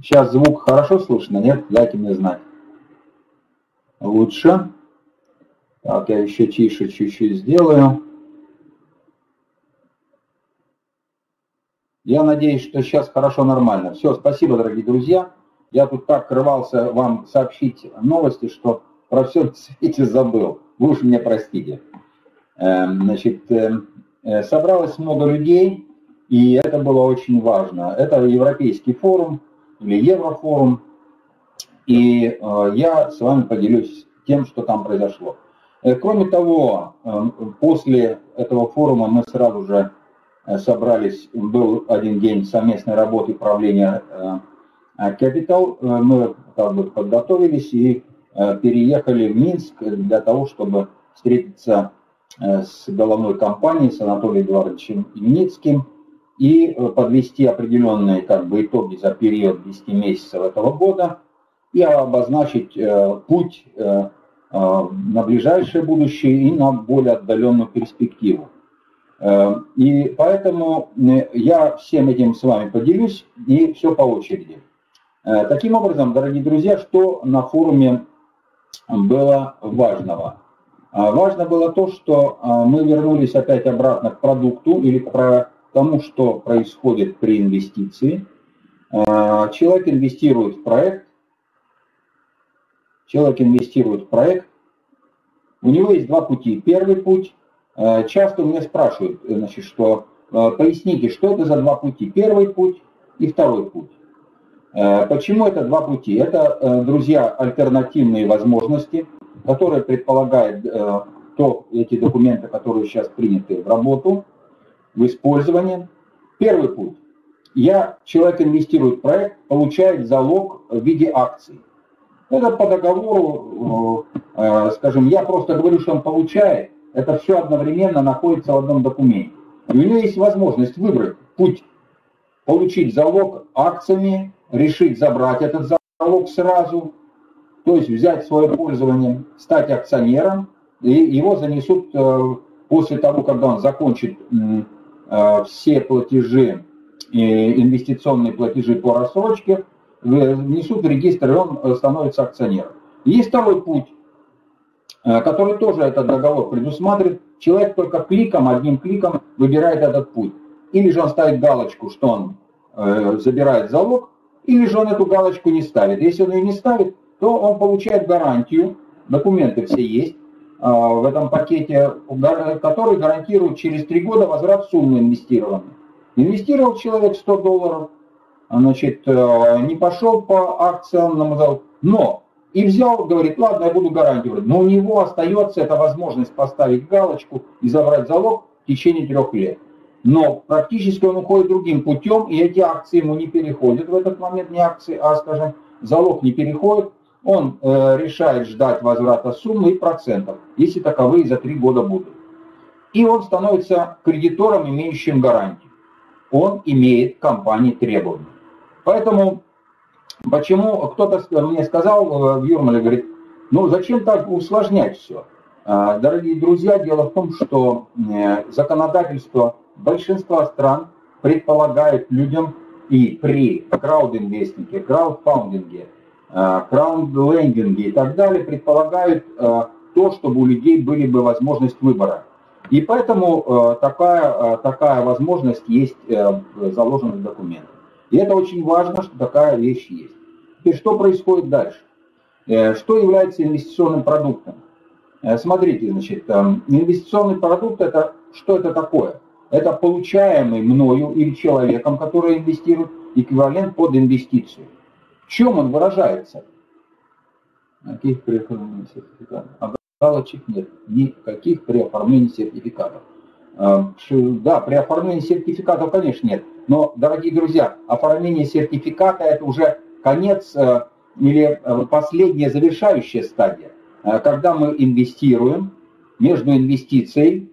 Сейчас звук хорошо слышно? Нет? Дайте мне знать. Лучше. Так, я еще тише чуть-чуть сделаю. Я надеюсь, что сейчас хорошо, нормально. Все, спасибо, дорогие друзья. Я тут так рвался вам сообщить новости, что про все в свете забыл. Вы уж меня простите. Значит, собралось много людей, и это было очень важно. Это Европейский форум или Еврофорум. И я с вами поделюсь тем, что там произошло. Кроме того, после этого форума мы сразу же собрались, был один день совместной работы правления Капитал, мы как бы подготовились и переехали в Минск для того, чтобы встретиться с головной компанией, с Анатолием Эдуардовичем Юницким и подвести определенные как бы итоги за период 10 месяцев этого года и обозначить путь на ближайшее будущее и на более отдаленную перспективу. И поэтому я всем этим с вами поделюсь и все по очереди. Таким образом, дорогие друзья, что на форуме было важного? Важно было то, что мы вернулись опять обратно к продукту или к тому, что происходит при инвестиции. Человек инвестирует в проект. Человек инвестирует в проект. У него есть два пути. Первый путь. Часто у меня спрашивают, значит, что поясните, что это за два пути. Первый путь и второй путь. Почему это два пути? Это, друзья, альтернативные возможности, которые предполагают эти документы, которые сейчас приняты в работу, в использование. Первый путь. Человек инвестирует в проект, получает залог в виде акций. Это по договору, скажем, я просто говорю, что он получает. Это все одновременно находится в одном документе. И у него есть возможность выбрать путь, получить залог акциями, решить забрать этот залог сразу, то есть взять свое пользование, стать акционером, и его занесут после того, когда он закончит все платежи, инвестиционные платежи по рассрочке, внесут в регистр, и он становится акционером. Есть второй путь, который тоже этот договор предусматривает. Человек только кликом, одним кликом выбирает этот путь. Или же он ставит галочку, что он забирает залог, или же он эту галочку не ставит. Если он ее не ставит, то он получает гарантию, документы все есть в этом пакете, который гарантирует через 3 года возврат суммы инвестированной. Инвестировал человек $100, значит, не пошел по акциям, но... И взял, говорит, ладно, я буду гарантировать. Но у него остается эта возможность поставить галочку и забрать залог в течение 3 лет. Но практически он уходит другим путем, и эти акции ему не переходят в этот момент, не акции, а, скажем, залог не переходит. Он решает ждать возврата суммы и процентов, если таковые за 3 года будут. И он становится кредитором, имеющим гарантию. Он имеет к компании требования. Поэтому... Почему кто-то мне сказал в Юрмале, говорит, ну зачем так усложнять все? Дорогие друзья, дело в том, что законодательство большинства стран предполагает людям и при краудинвестинге, краудфаундинге, краудлендинге и так далее, предполагают то, чтобы у людей были бы возможность выбора. И поэтому такая возможность есть заложена в документах. И это очень важно, что такая вещь есть. И что происходит дальше? Что является инвестиционным продуктом? Смотрите, значит, инвестиционный продукт, это что это такое? Это получаемый мною или человеком, который инвестирует, эквивалент под инвестицию. В чем он выражается? Никаких при оформлении сертификатов. А галочек нет. Никаких при оформлении сертификатов. Да, при оформлении сертификатов, конечно, нет. Но, дорогие друзья, оформление сертификата – это уже конец или последняя завершающая стадия. Когда мы инвестируем, между инвестицией,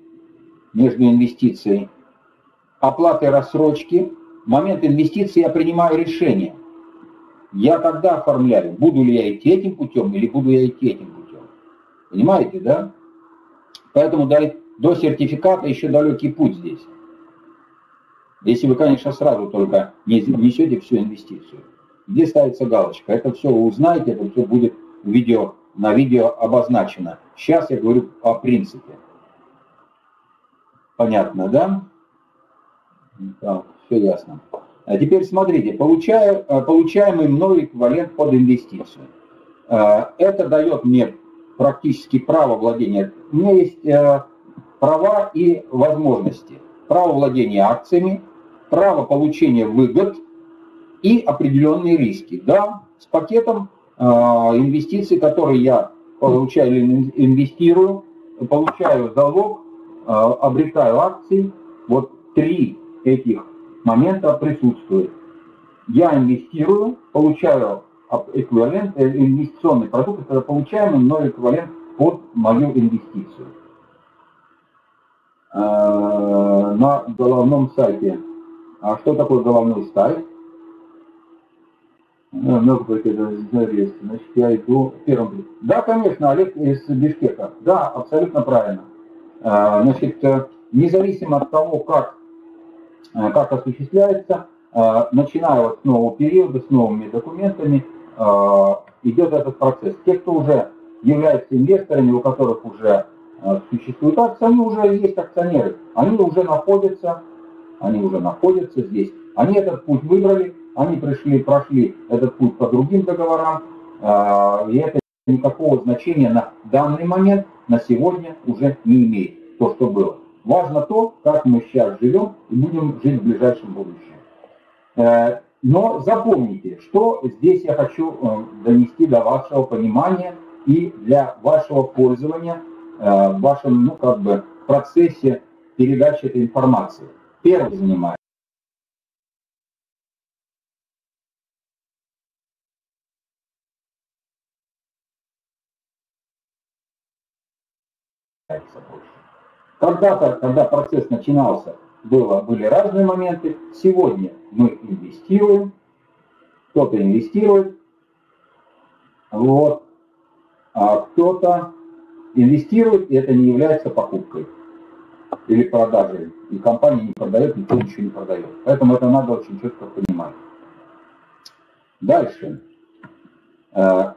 оплатой рассрочки, в момент инвестиции я принимаю решение. Я тогда оформляю, буду ли я идти этим путем или буду я идти этим путем. Понимаете, да? Поэтому до сертификата еще далекий путь здесь. Если вы, конечно, сразу только не несете всю инвестицию. где ставится галочка. Это все вы узнаете, это все будет видео, на видео обозначено. Сейчас я говорю о принципе. Понятно, да? Так, все ясно. А теперь смотрите, получаемый мной эквивалент под инвестицию. Это дает мне практически право владения. У меня есть права и возможности. Право владения акциями, право получения выгод и определенные риски. Да, с пакетом инвестиций, которые я получаю или инвестирую, получаю залог, обретаю акции. Вот три этих момента присутствует. Я инвестирую, получаю эквивалент, инвестиционный продукт, это получаемый мной эквивалент под мою инвестицию. На головном сайте. А что такое головной сайт? Значит, я иду первым. Да, конечно, Олег из Бишкека. Да, абсолютно правильно. Значит, независимо от того, как осуществляется, начиная вот с нового периода, с новыми документами, идет этот процесс. Те, кто уже являются инвесторами, у которых уже существуют акции, они уже есть акционеры, они уже находятся здесь, они этот путь выбрали, они прошли этот путь по другим договорам, и это никакого значения на данный момент, на сегодня уже не имеет то, что было. Важно то, как мы сейчас живем и будем жить в ближайшем будущем. Но запомните, что здесь я хочу донести до вашего понимания и для вашего пользования в вашем, ну, как бы, процессе передачи этой информации. Первым занимается больше. Когда-то, когда процесс начинался, были разные моменты. Сегодня мы инвестируем, кто-то инвестирует, вот, а кто-то инвестирует, и это не является покупкой или продажей. И компания не продает, никто ничего не продает. Поэтому это надо очень четко понимать. Дальше.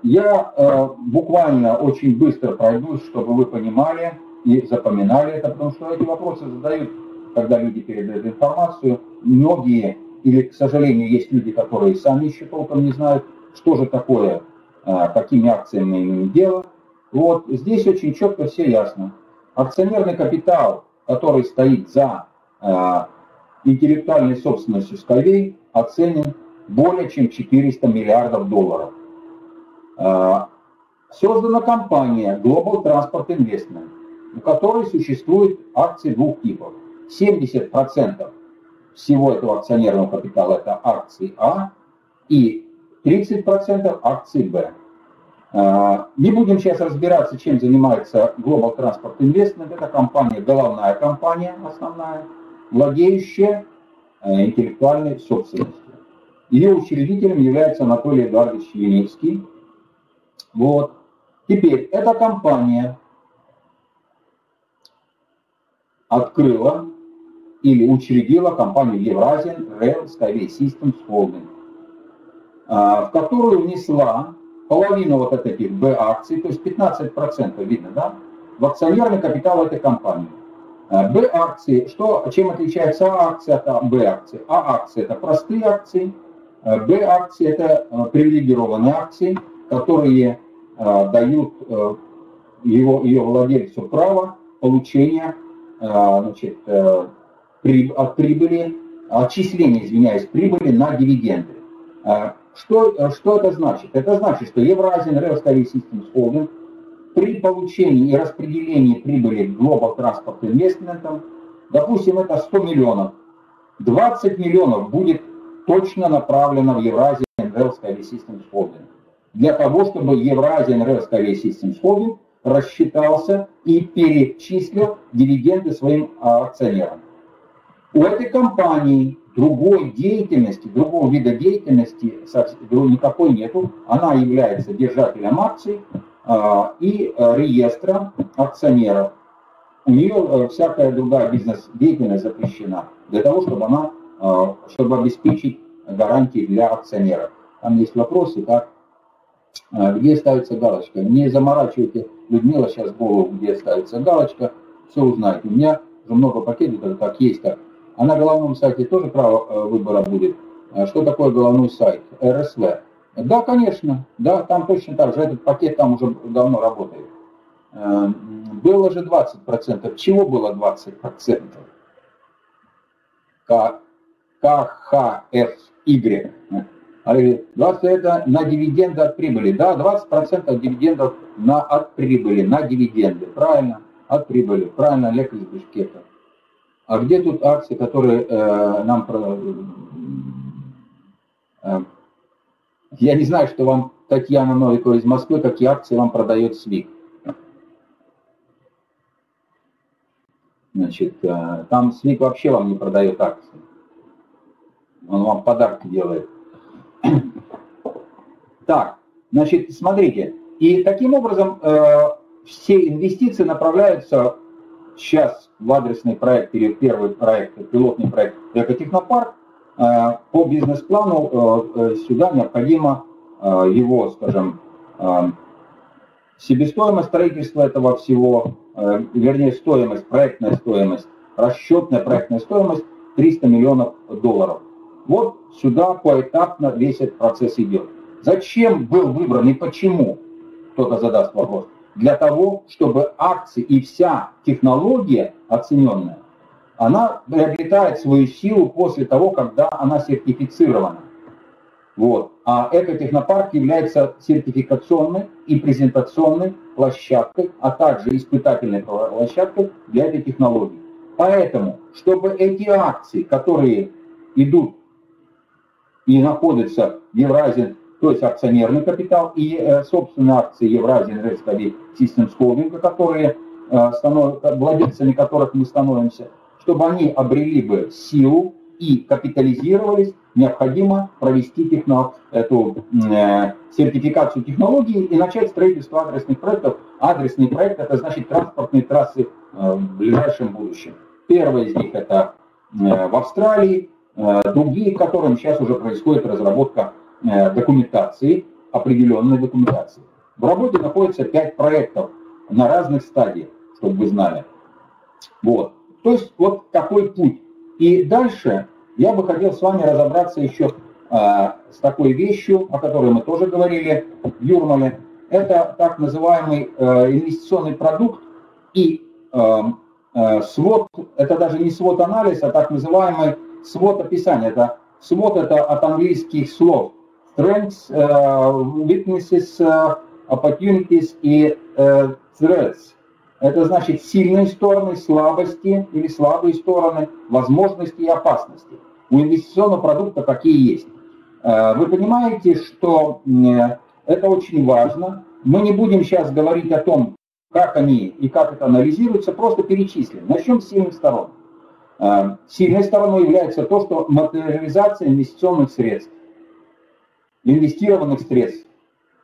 Я буквально очень быстро пройдусь, чтобы вы понимали и запоминали это, потому что эти вопросы задают, когда люди передают информацию. Многие, или, к сожалению, есть люди, которые сами еще толком не знают, что же такое, какими акциями имеем дело. Вот здесь очень четко все ясно. Акционерный капитал, который стоит за интеллектуальной собственностью Skyway, оценен более чем $400 миллиардов. Создана компания Global Transport Investment, у которой существуют акции двух типов. 70% всего этого акционерного капитала – это акции А, и 30% акции Б. Не будем сейчас разбираться, чем занимается Global Transport Investment. Это компания, головная компания основная, владеющая интеллектуальной собственностью. Ее учредителем является Анатолий Эдуардович Юницкий. Вот. Теперь эта компания открыла или учредила компанию Eurasian Rail Sky Systems Holding, в которую внесла половину вот этих Б-акций, то есть 15%, видно, да, в акционерный капитал этой компании. Б-акции, чем отличается А-акция от Б-акции? А-акции – это простые акции, Б-акции – это привилегированные акции, которые дают ее владельцу право получения от прибыли, отчисления, извиняюсь, прибыли на дивиденды. Что это значит? Это значит, что Eurasian Rail Sky Systems Holding при получении и распределении прибыли Global Transport Investment, допустим, это 100 миллионов, 20 миллионов будет точно направлено в Eurasian Rail Sky Systems Holding. Для того, чтобы Eurasian Rail Sky Systems Holding рассчитался и перечислил дивиденды своим акционерам. У этой компании другой деятельности, другого вида деятельности никакой нету. Она является держателем акций и реестра акционеров. У нее всякая другая бизнес-деятельность запрещена для того, чтобы обеспечить гарантии для акционеров. там есть вопросы, так, где ставится галочка. Не заморачивайте, Людмила, сейчас голову, где ставится галочка, все узнаете. У меня уже много пакетов, как есть, так. А на головном сайте тоже право выбора будет. Что такое головной сайт? РСВ. Да, конечно, да, там точно так же, этот пакет там уже давно работает. Было же 20%. Чего было 20%? КХФY. 20 это на дивиденды от прибыли. Да, 20% дивидендов от прибыли, на дивиденды. Правильно, от прибыли. Правильно, Олег из Бишкека. А где тут акции, которые нам... Я не знаю, что вам Татьяна Новикова из Москвы, какие акции вам продает СВИК. Значит, там СВИК вообще вам не продает акции. Он вам подарки делает. Так, значит, смотрите. И таким образом все инвестиции направляются сейчас в адресный проект, первый проект, пилотный проект «Экотехнопарк». По бизнес-плану сюда необходимо его, скажем, себестоимость строительства этого всего, вернее, стоимость, проектная стоимость, расчетная проектная стоимость $300 миллионов. Вот сюда поэтапно весь этот процесс идет. Зачем был выбран и почему, кто-то задаст вопрос, для того, чтобы акции и вся технология оцененная, она приобретает свою силу после того, когда она сертифицирована. Вот. А Экотехнопарк является сертификационной и презентационной площадкой, а также испытательной площадкой для этой технологии. Поэтому, чтобы эти акции, которые идут и находятся в Евразии, то есть акционерный капитал и собственные акции Eurasian Rail Sky Systems Holding, которые владельцами которых мы становимся, чтобы они обрели бы силу и капитализировались, необходимо провести сертификацию технологий и начать строительство адресных проектов. Адресный проект – это значит транспортные трассы в ближайшем будущем. Первая из них – это в Австралии, другие, в котором сейчас уже происходит разработка документации, определенной документации. В работе находится 5 проектов на разных стадиях, чтобы вы знали. Вот. То есть вот такой путь. И дальше я бы хотел с вами разобраться еще с такой вещью, о которой мы тоже говорили в Юрмале. Это так называемый инвестиционный продукт и свод, это даже не свод-анализ, а так называемый свод-описание. Свод это от английских слов strengths, weaknesses, opportunities и threats. Это значит сильные стороны, слабости или слабые стороны, возможности и опасности. У инвестиционного продукта какие есть. Вы понимаете, что это очень важно. Мы не будем сейчас говорить о том, как они и как это анализируется, просто перечислим. Начнем с сильных сторон. Сильной стороной является то, что материализация инвестиционных средств, инвестированных средств.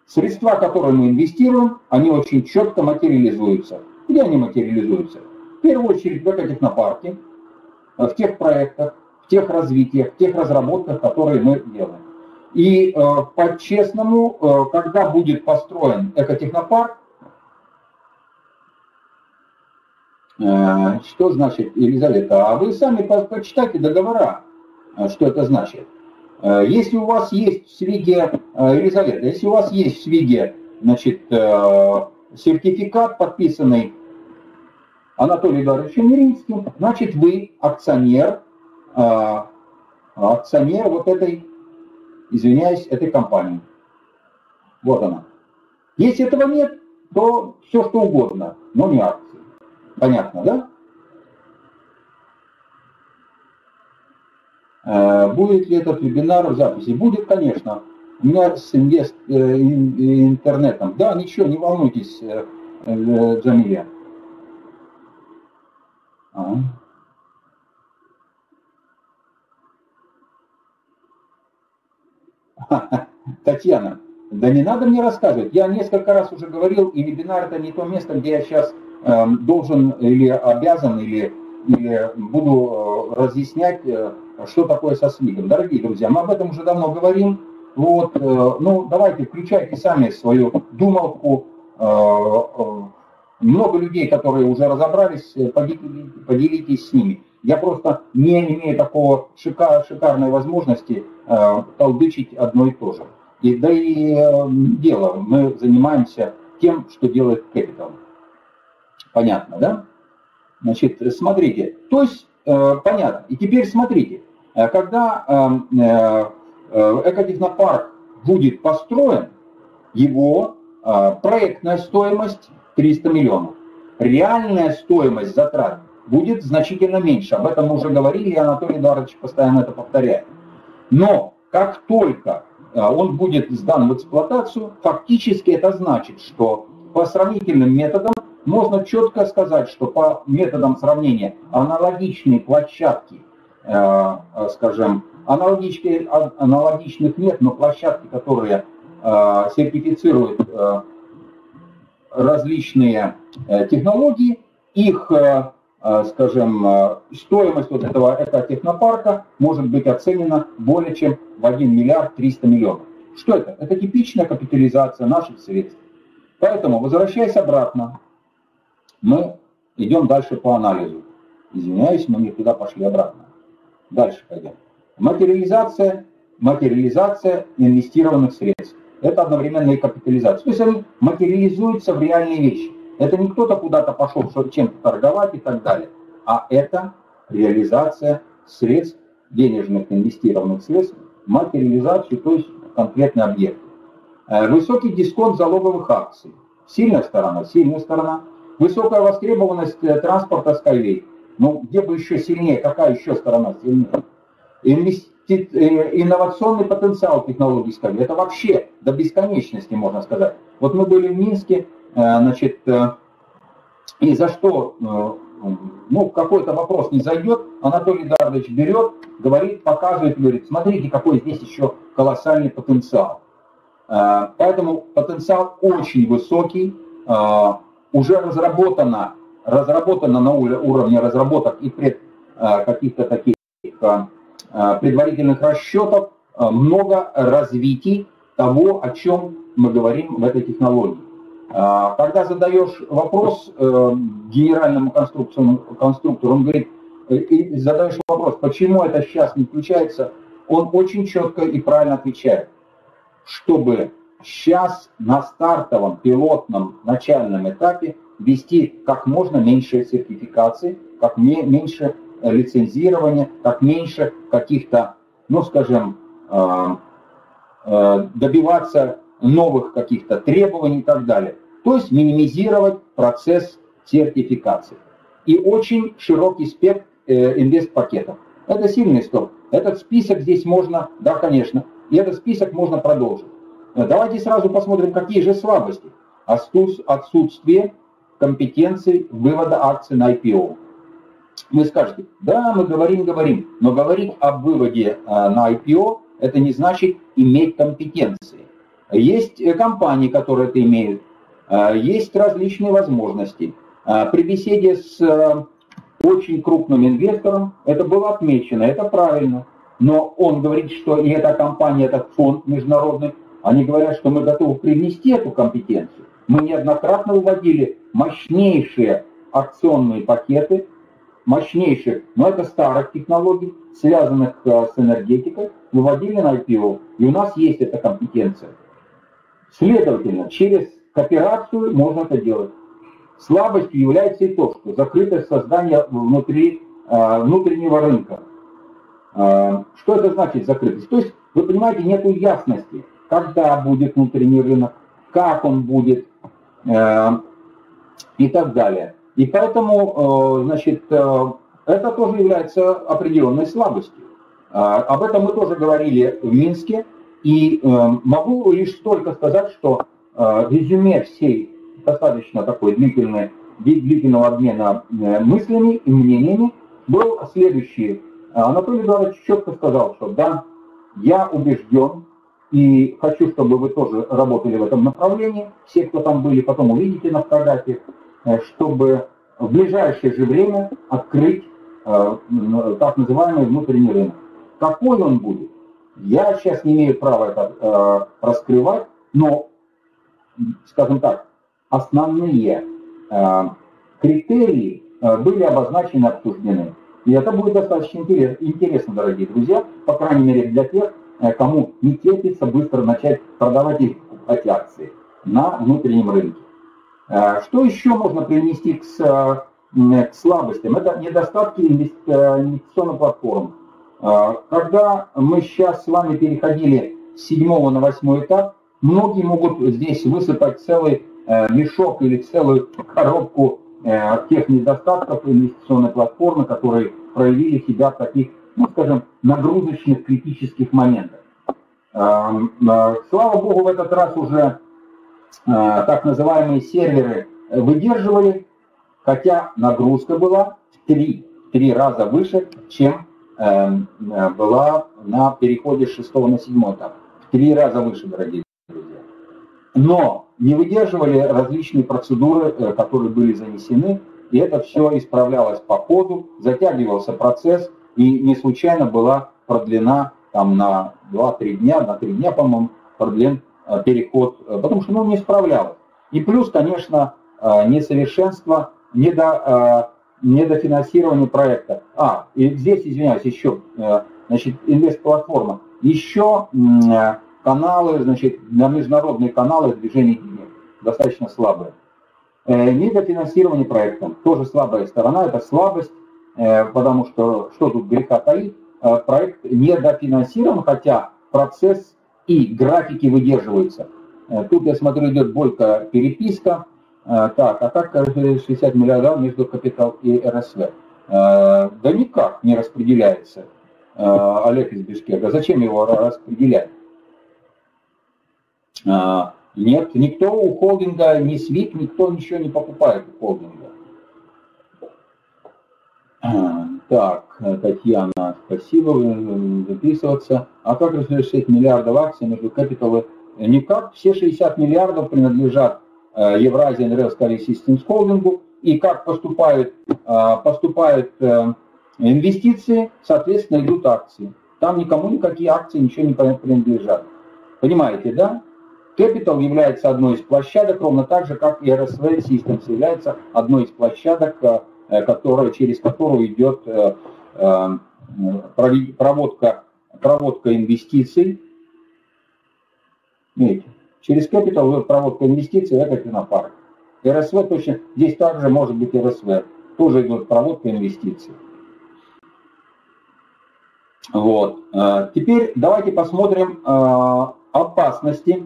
Средства, которые мы инвестируем, они очень четко материализуются. Где они материализуются? В первую очередь в экотехнопарке, в тех проектах, в тех развитиях, в тех разработках, которые мы делаем. И по-честному, когда будет построен экотехнопарк, что значит, Елизавета, а вы сами почитайте договора, что это значит. Если у вас есть в СВИГе, Елизавета, если у вас есть в СВИГе, значит, сертификат, подписанный Анатолием Борисовичем Миринским, значит, вы акционер вот этой, извиняюсь, этой компании. Вот она. Если этого нет, то все что угодно, но не акции. Понятно, да? Будет ли этот вебинар в записи? Будет, конечно. У меня с интернетом. Да, ничего, не волнуйтесь, Джамиля. Татьяна, да не надо мне рассказывать. Я несколько раз уже говорил, и вебинар это не то место, где я сейчас должен или обязан, или буду разъяснять, что такое со СВИКом. Дорогие друзья, мы об этом уже давно говорим. Вот, ну, давайте, включайте сами свою думалку. Много людей, которые уже разобрались, поделитесь с ними. Я просто не имею такого шикарной возможности толдычить одно и то же. И, да и дело, мы занимаемся тем, что делает Капитал. Понятно, да? Значит, смотрите. То есть, понятно. И теперь смотрите. Когда экотехнопарк будет построен, его проектная стоимость 300 миллионов. Реальная стоимость затрат будет значительно меньше. Об этом мы уже говорили, и Анатолий Эдуардович постоянно это повторяет. Но как только он будет сдан в эксплуатацию, фактически это значит, что по сравнительным методам можно четко сказать, что по методам сравнения аналогичные площадки, скажем, аналогичных нет, но площадки, которые сертифицируют различные технологии, их, скажем, стоимость вот этого экотехнопарка может быть оценена более чем в 1 миллиард 300 миллионов. Что это? Это типичная капитализация наших средств. Поэтому, возвращаясь обратно, мы идем дальше по анализу. Извиняюсь, мы не туда пошли, обратно. Дальше пойдем. Материализация инвестированных средств. Это одновременно и капитализация. То есть они материализуются в реальные вещи. Это не кто-то куда-то пошел, чтобы чем-то торговать и так далее. А это реализация средств, денежных инвестированных средств, материализацию, то есть конкретный объект. Высокий дисконт залоговых акций. Сильная сторона, сильная сторона. Высокая востребованность транспорта Skyway. Ну, где бы еще сильнее, какая еще сторона сильнее? Инновационный потенциал технологий Skyway. Это вообще до бесконечности, можно сказать. Вот мы были в Минске, значит, и за что, ну, какой-то вопрос не зайдет, Анатолий Гардович берет, говорит, показывает, говорит, смотрите, какой здесь еще колоссальный потенциал. Поэтому потенциал очень высокий, уже разработано на уровне разработок и каких-то таких предварительных расчетов много развитий того, о чем мы говорим в этой технологии. Когда задаешь вопрос генеральному конструктору, он говорит, и задаешь вопрос, почему это сейчас не включается, он очень четко и правильно отвечает, чтобы сейчас на стартовом, пилотном, начальном этапе вести как можно меньше сертификаций, как меньше лицензирования, как меньше каких-то, ну скажем, добиваться новых каких-то требований и так далее. То есть минимизировать процесс сертификации. И очень широкий спектр инвестпакетов. Это сильный стол. Этот список здесь можно, да, конечно, и этот список можно продолжить. Давайте сразу посмотрим, какие же слабости. Отсутствие компетенции вывода акций на IPO. Вы скажете, да, мы говорим, но говорить об выводе на IPO, это не значит иметь компетенции. Есть компании, которые это имеют, есть различные возможности. При беседе с очень крупным инвестором это было отмечено, это правильно. Но он говорит, что и эта компания, этот фонд международный, они говорят, что мы готовы привнести эту компетенцию. Мы неоднократно выводили мощнейшие акционные пакеты, мощнейших, но это старых технологий, связанных с энергетикой, выводили на IPO, и у нас есть эта компетенция. Следовательно, через кооперацию можно это делать. Слабостью является и то, что закрытость создания внутреннего рынка. Что это значит закрытость? То есть, вы понимаете, нет ясности, когда будет внутренний рынок, как он будет и так далее. И поэтому, значит, это тоже является определенной слабостью. Об этом мы тоже говорили в Минске. И могу лишь только сказать, что резюме всей достаточно такой длительного обмена мыслями и мнениями был следующий. Анатолий Борисович четко сказал, что да, я убежден и хочу, чтобы вы тоже работали в этом направлении. Все, кто там были, потом увидите на фотографиях, чтобы в ближайшее же время открыть так называемый внутренний рынок. Какой он будет? Я сейчас не имею права это раскрывать, но, скажем так, основные критерии были обозначены, обсуждены. И это будет достаточно интересно, дорогие друзья, по крайней мере для тех, кому не терпится быстро начать продавать и покупать акции на внутреннем рынке. Что еще можно принести к слабостям? Это недостатки инвестиционных платформ. Когда мы сейчас с вами переходили с 7 на 8 этап, многие могут здесь высыпать целый мешок или целую коробку тех недостатков инвестиционной платформы, которые проявили себя в таких, ну, скажем, нагрузочных критических моментах. Слава богу, в этот раз уже так называемые серверы выдерживали, хотя нагрузка была в три раза выше, чем была на переходе с 6 на 7 этап. В 3 раза выше, дорогие друзья. Но не выдерживали различные процедуры, которые были занесены, и это все исправлялось по ходу, затягивался процесс, и не случайно была продлена там, на 2-3 дня, на 3 дня, по-моему, продлен переход, потому что ну, не справлялось. И плюс, конечно, несовершенство, недофинансирование проекта. И здесь, извиняюсь, еще, значит, инвестплатформа, еще каналы, значит, на международные каналы движения денег достаточно слабые. Недофинансирование проекта, тоже слабая сторона, это слабость, потому что, что тут греха таить, проект недофинансирован, хотя процесс и графики выдерживаются. Тут, я смотрю, идет больше переписка. Так, а как 60 миллиардов между Капитал и РСВ? Да никак не распределяется. Олег из Бишкека. Зачем его распределять? Нет, никто у холдинга, ни СВИК, никто ничего не покупает у холдинга. Так, Татьяна, спасибо, записываться. А как распределить 6 миллиардов акций между Капиталом? Никак, все 60 миллиардов принадлежат Eurasian Rail Sky Systems Holding, и как поступают инвестиции, соответственно, идут акции. Там никому никакие акции ничего не принадлежат. Понимаете, да? Capital является одной из площадок, ровно так же, как и RSV Systems является одной из площадок, через которую идет проводка инвестиций. Видите? Через Capital проводка инвестиций – это Экотехнопарк. РСВ точно, здесь также может быть РСВ. Тоже идет проводка инвестиций. Вот. Теперь давайте посмотрим опасности.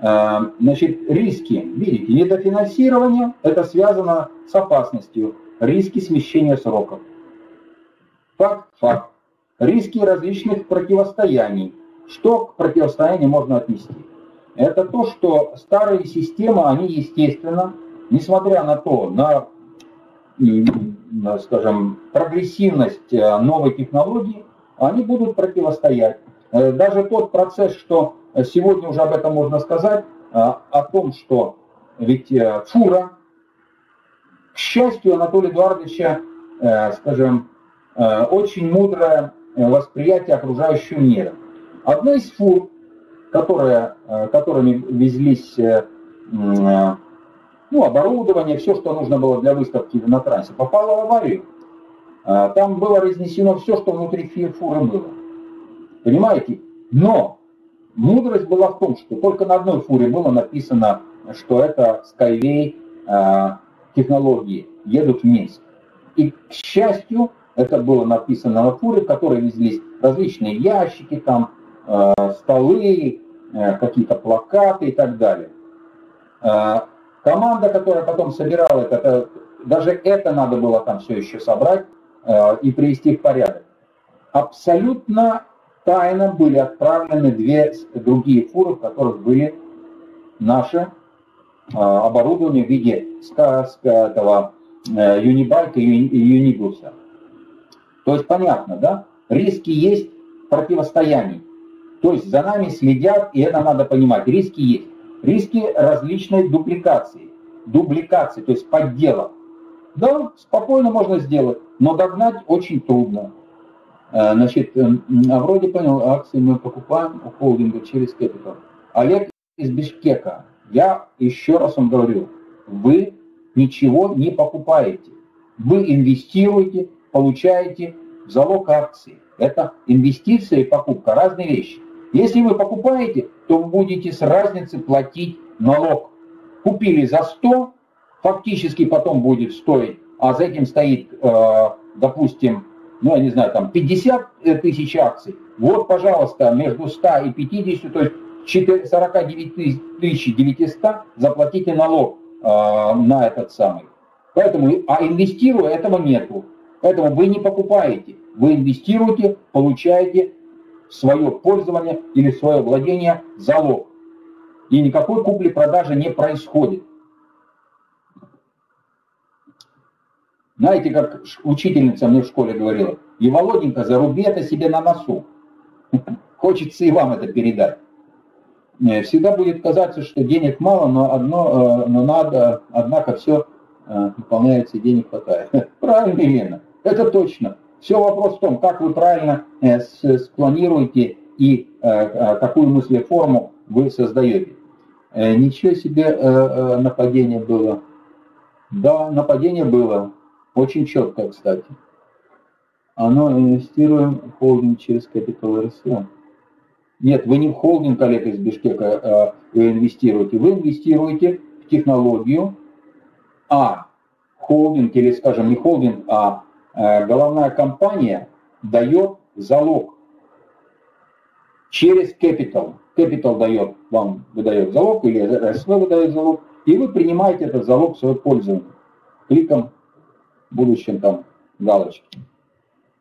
Значит, риски. Видите, недофинансирование – это связано с опасностью. Риски смещения сроков. Факт. Риски различных противостояний. Что к противостоянию можно отнести? Это то, что старые системы, они, естественно, несмотря на то, на, скажем, прогрессивность новой технологии, они будут противостоять. Даже тот процесс, что сегодня уже об этом можно сказать, о том, что ведь фура, к счастью, Анатолия Эдуардовича, скажем, очень мудрое восприятие окружающего мира. Одна из фур, которыми везлись оборудование, все, что нужно было для выставки на трассе, попало в аварию. Там было разнесено все, что внутри фуры было. Понимаете? Но мудрость была в том, что только на одной фуре было написано, что это Skyway технологии, едут в Минск. И, к счастью, это было написано на фуре, в которой везлись различные ящики, там, столы, какие-то плакаты и так далее. Команда, которая потом собирала это, даже это надо было там все еще собрать и привести в порядок. Абсолютно тайно были отправлены 2 другие фуры, в которых были наше оборудование в виде этого юнибайка и юнибуса. То есть понятно, да? Риски есть, противостояний. То есть за нами следят, и это надо понимать. Риски есть. Риски различной дупликации. Дубликации, то есть подделок. Да, спокойно можно сделать, но догнать очень трудно. Значит, вроде понял, акции мы покупаем у холдинга через Капитал. Олег из Бишкека, я еще раз вам говорю, вы ничего не покупаете. Вы инвестируете, получаете в залог акции. Это инвестиция и покупка, разные вещи. Если вы покупаете, то вы будете с разницы платить налог. Купили за 100, фактически потом будет стоить, а за этим стоит, допустим, ну, я не знаю, там 50 тысяч акций. Вот, пожалуйста, между 100 и 50, то есть 49 900 заплатите налог на этот самый. Поэтому, а инвестируя, этого нету. Поэтому вы не покупаете, вы инвестируете, получаете в свое пользование или в свое владение залог. И никакой купли-продажи не происходит. Знаете, как учительница мне в школе говорила, и Володенька, заруби это себе на носу. Хочется и вам это передать. Всегда будет казаться, что денег мало, но надо, однако все выполняется, денег хватает. Правильно, Елена, это точно. Все вопрос в том, как вы правильно спланируете и какую мыслеформу вы создаете. Ничего себе нападение было. Да, нападение было. Очень четко, кстати. Оно инвестируем в холдинг через Капитал РСВ. Нет, вы не в холдинг, Олег из Бишкека, инвестируете. Вы инвестируете в технологию, а холдинг, или, скажем, не холдинг, а головная компания дает залог через Капитал. Капитал дает вам, выдает залог, или РСВ выдает залог, и вы принимаете этот залог в свое пользование кликом в будущем там галочки.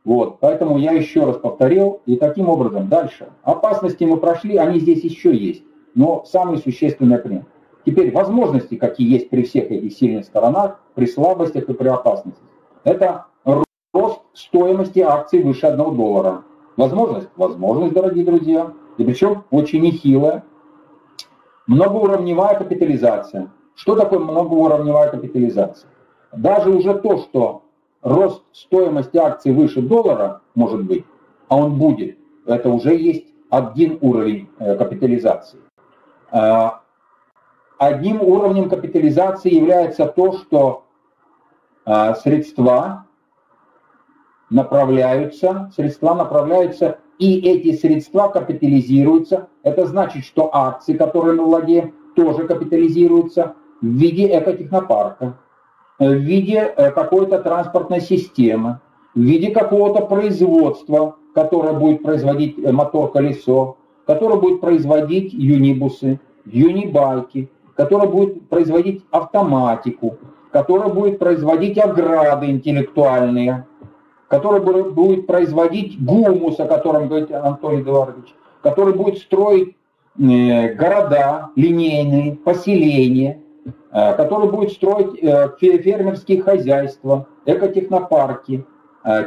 Вот, поэтому я еще раз повторил, и таким образом дальше. Опасности мы прошли, они здесь еще есть, но самый существенный пример. Теперь возможности, какие есть при всех этих сильных сторонах, при слабостях и при опасностях. Это рост стоимости акций выше $1. Возможность? Возможность, дорогие друзья. И причем очень нехилая. Многоуровневая капитализация. Что такое многоуровневая капитализация? Даже уже то, что рост стоимости акций выше $1 может быть, а он будет, это уже есть один уровень капитализации. Одним уровнем капитализации является то, что средства направляются, и эти средства капитализируются. Это значит, что акции, которые мы владеем, тоже капитализируются в виде экотехнопарка, в виде какой-то транспортной системы, в виде какого-то производства, которое будет производить мотор-колесо, которое будет производить юнибусы, юнибайки, которое будет производить автоматику, которое будет производить ограды интеллектуальные, которое будет производить гумус, о котором говорит Анатолий Эдуардович, который будет строить города линейные, поселения, который будет строить фермерские хозяйства, экотехнопарки,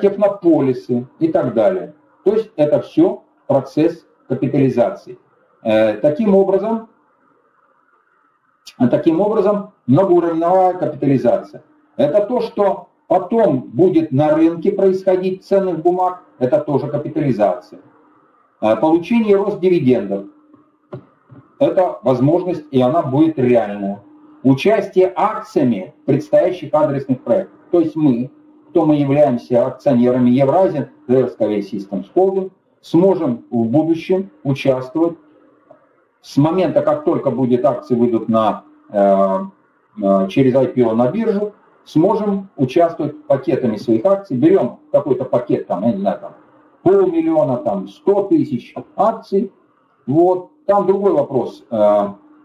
технополисы и так далее. То есть это все процесс капитализации. Таким образом, многоуровневая капитализация. Это то, что потом будет на рынке происходить ценных бумаг, это тоже капитализация. Получение и рост дивидендов. Это возможность, и она будет реальная. Участие акциями предстоящих адресных проектов. То есть мы, кто мы являемся акционерами Eurasian Rail Sky Systems Holding, сможем в будущем участвовать с момента, как только будет акции выйдут на, через IPO на биржу, сможем участвовать пакетами своих акций. Берем какой-то пакет, там, я не знаю, там, $500 000, там, 100 000 акций. Вот. Там другой вопрос.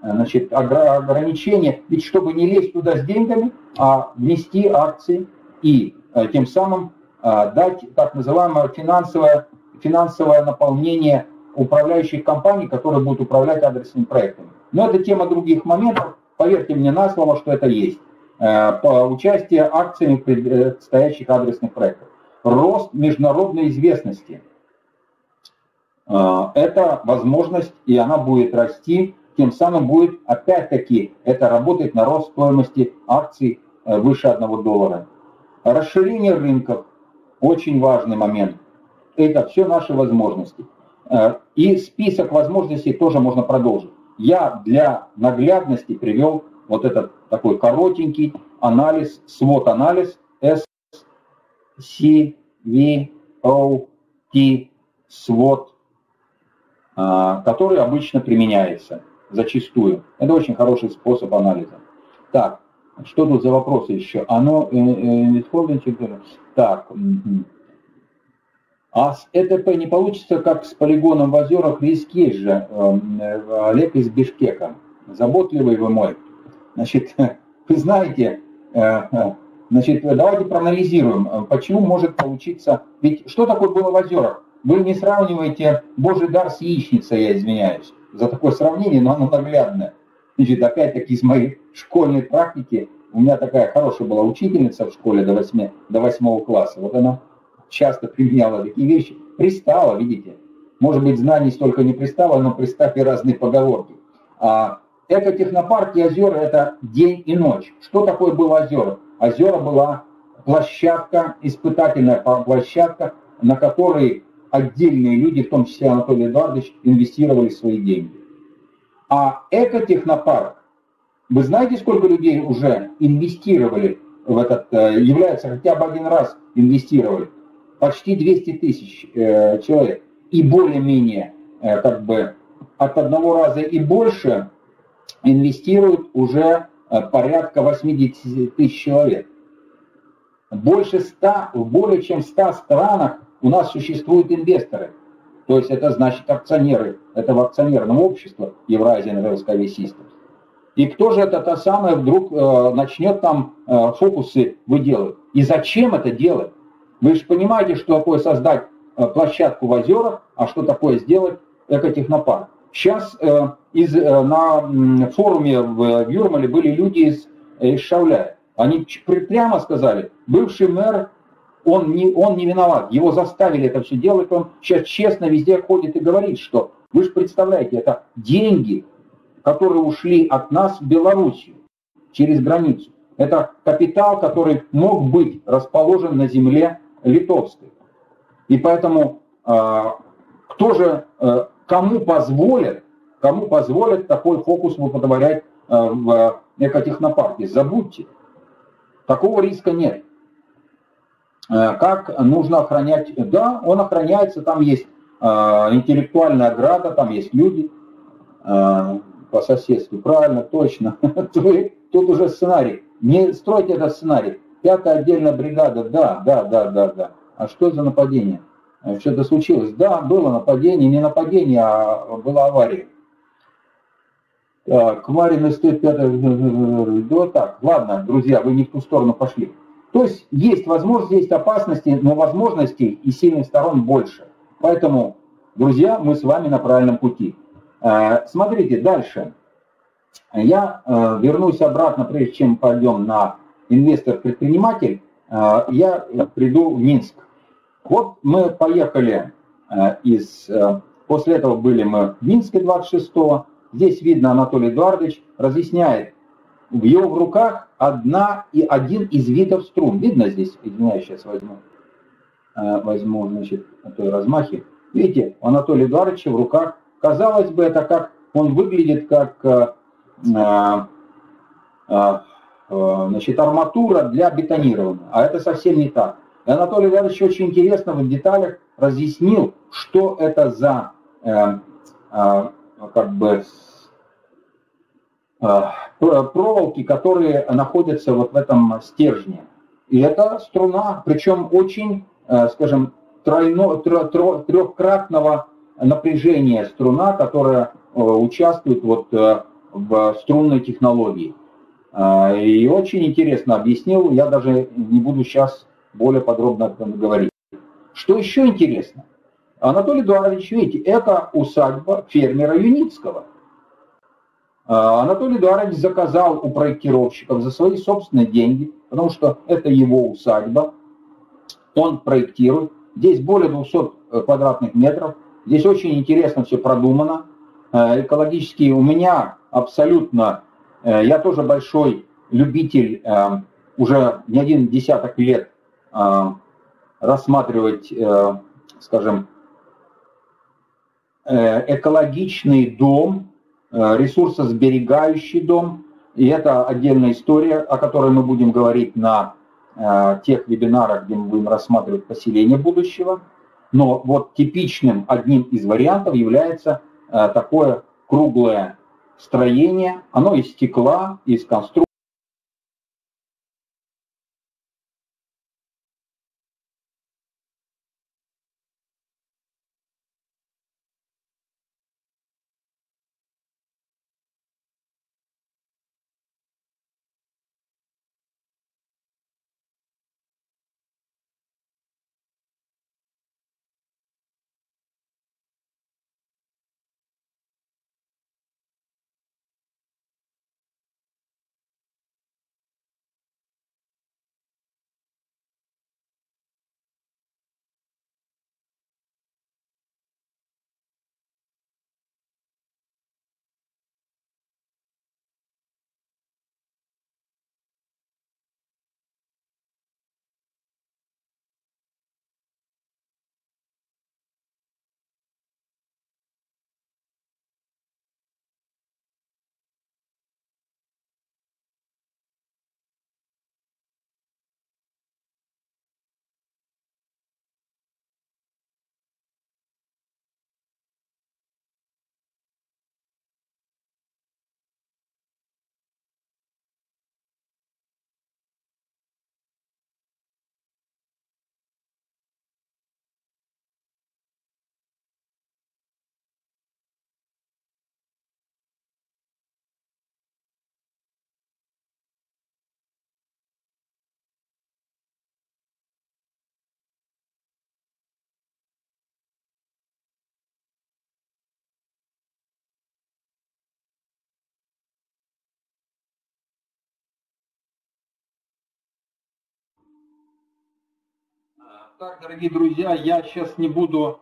Значит, ограничение, ведь чтобы не лезть туда с деньгами, а внести акции и тем самым дать так называемое финансовое наполнение управляющих компаний, которые будут управлять адресными проектами. Но это тема других моментов, поверьте мне на слово, что это есть. По участию акциями в предстоящих адресных проектах. Рост международной известности. Это возможность, и она будет расти. Тем самым будет, опять-таки, это работает на рост стоимости акций выше $1. Расширение рынков. Очень важный момент. это все наши возможности. И список возможностей тоже можно продолжить. Я для наглядности привел вот этот такой коротенький анализ, свод-анализ SCVOT, свод, который обычно применяется зачастую. Это очень хороший способ анализа. Так, что тут за вопросы еще? Оно... Так... А с ЭТП не получится, как с полигоном в Озерах, риск есть же, Олег из Бишкека. Заботливый вы мой. Значит, вы знаете, значит, давайте проанализируем, почему может получиться... Ведь что такое было в Озерах? Вы не сравниваете Божий дар с яичницей, я извиняюсь за такое сравнение, но оно наглядное. Значит, опять-таки из моей школьной практики, у меня такая хорошая была учительница в школе до 8 класса, вот она... часто применяла такие вещи, пристала, видите. Может быть, знаний столько не пристало, но приставили разные поговорки. Экотехнопарк и озера – это день и ночь. Что такое было озера? Озера была площадка, испытательная площадка, на которой отдельные люди, в том числе Анатолий Эдуардович, инвестировали свои деньги. А экотехнопарк, вы знаете, сколько людей уже инвестировали в этот, являются хотя бы один раз инвестировали? Почти 200 тысяч человек. И более-менее, как бы, от одного раза и больше инвестируют уже порядка 80 тысяч человек. В более чем 100 странах у нас существуют инвесторы. То есть это значит акционеры этого акционерного общества Eurasian Rail Sky Systems. И кто же это самое вдруг начнет там фокусы выделывать? И зачем это делать? Вы же понимаете, что такое создать площадку в озерах, а что такое сделать экотехнопарк. Сейчас на форуме в Юрмале были люди из Шавляя. Они прямо сказали, бывший мэр, он не виноват, его заставили это все делать, он сейчас честно везде ходит и говорит, что вы же представляете, это деньги, которые ушли от нас в Белоруссию через границу. Это капитал, который мог быть расположен на земле литовской. И поэтому кому позволят такой фокус выпотворять в экотехнопарке? Забудьте. Такого риска нет. Как нужно охранять? Да, он охраняется, там есть интеллектуальная ограда, там есть люди по соседству. Правильно, точно. Тут уже сценарий. Не стройте этот сценарий. 5-я отдельная бригада, да. А что за нападение? Что-то случилось. Да, было нападение, не нападение, а была авария. Так, Марин стоит 5-я... Да, так, ладно, друзья, вы не в ту сторону пошли. То есть есть возможность, есть опасности, но возможностей и сильных сторон больше. Поэтому, друзья, мы с вами на правильном пути. Смотрите, дальше. Я вернусь обратно, прежде чем пойдем на инвестор-предприниматель, я приду в Минск. Вот мы поехали после этого были мы в Минске 26-го. Здесь видно, Анатолий Эдуардович разъясняет, в его руках один из видов струн. Видно здесь, я сейчас возьму, значит, той размахи. Видите, у Анатолия Эдуардовича в руках, казалось бы, это как он выглядит как... значит, арматура для бетонирования. А это совсем не так. И Анатолий Иванович очень интересно в деталях разъяснил, что это за проволоки, которые находятся вот в этом стержне. И это струна, причем очень, скажем, трехкратного напряжения струна, которая участвует вот в струнной технологии. И очень интересно объяснил, я даже не буду сейчас более подробно об этом говорить. Что еще интересно? Анатолий Эдуардович, видите, это усадьба фермера Юницкого. Анатолий Эдуардович заказал у проектировщиков за свои собственные деньги, потому что это его усадьба, он проектирует. Здесь более 200 квадратных метров, здесь очень интересно все продумано. Экологические у меня абсолютно, я тоже большой любитель, уже не один десяток лет рассматривать скажем, экологичный дом, ресурсосберегающий дом. И это отдельная история, о которой мы будем говорить на тех вебинарах, где мы будем рассматривать поселение будущего. Но вот типичным одним из вариантов является такое круглое строение. Оно из стекла, из конструкции. Так, дорогие друзья, я сейчас не буду...